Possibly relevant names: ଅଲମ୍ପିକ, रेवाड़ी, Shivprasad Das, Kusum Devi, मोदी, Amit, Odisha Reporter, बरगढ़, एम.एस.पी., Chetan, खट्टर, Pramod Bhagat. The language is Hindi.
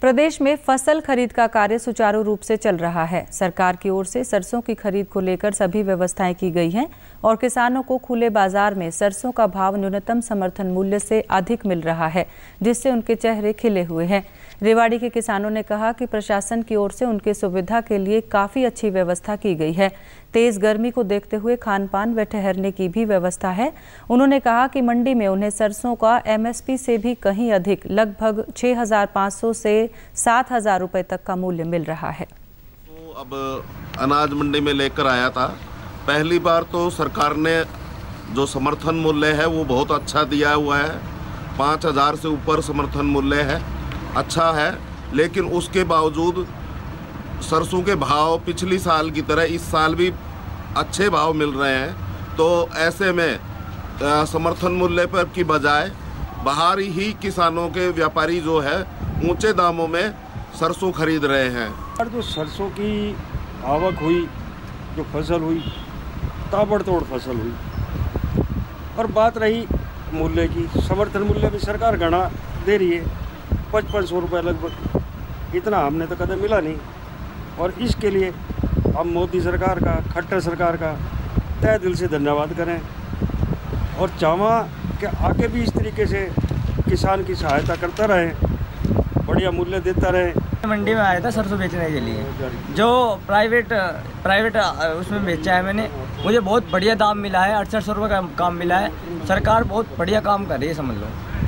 प्रदेश में फसल खरीद का कार्य सुचारू रूप से चल रहा है। सरकार की ओर से सरसों की खरीद को लेकर सभी व्यवस्थाएं की गई हैं और किसानों को खुले बाजार में सरसों का भाव न्यूनतम समर्थन मूल्य से अधिक मिल रहा है, जिससे उनके चेहरे खिले हुए हैं। रेवाड़ी के किसानों ने कहा कि प्रशासन की ओर से उनकी सुविधा के लिए काफ़ी अच्छी व्यवस्था की गई है। तेज़ गर्मी को देखते हुए खानपान व ठहरने की भी व्यवस्था है। उन्होंने कहा कि मंडी में उन्हें सरसों का एम.एस.पी. से भी कहीं अधिक लगभग 6,500 से 7,000 रुपए तक का मूल्य मिल रहा है। तो अब अनाज मंडी में लेकर आया था, पहली बार तो सरकार ने जो समर्थन मूल्य है वो बहुत अच्छा दिया हुआ है। 5,000 से ऊपर समर्थन मूल्य है, अच्छा है, लेकिन उसके बावजूद सरसों के भाव पिछली साल की तरह इस साल भी अच्छे भाव मिल रहे हैं। तो ऐसे में समर्थन मूल्य पर की बजाय बाहर ही किसानों के व्यापारी जो है ऊंचे दामों में सरसों खरीद रहे हैं। और जो सरसों की आवक हुई, जो फसल हुई, ताबड़तोड़ फसल हुई। और बात रही मूल्य की, समर्थन मूल्य भी सरकार गणा दे रही है 500 रुपये लगभग, इतना हमने तो कदम मिला नहीं। और इसके लिए हम मोदी सरकार का, खट्टर सरकार का तहे दिल से धन्यवाद करें और चाहवा कि आगे भी इस तरीके से किसान की सहायता करता रहे, बढ़िया मूल्य देता रहे। मंडी में आया था सरसों बेचने के लिए, जो प्राइवेट उसमें बेचा है मैंने, मुझे बहुत बढ़िया दाम मिला है। 6800 रुपये का काम मिला है। सरकार बहुत बढ़िया काम कर रही है, समझ लो।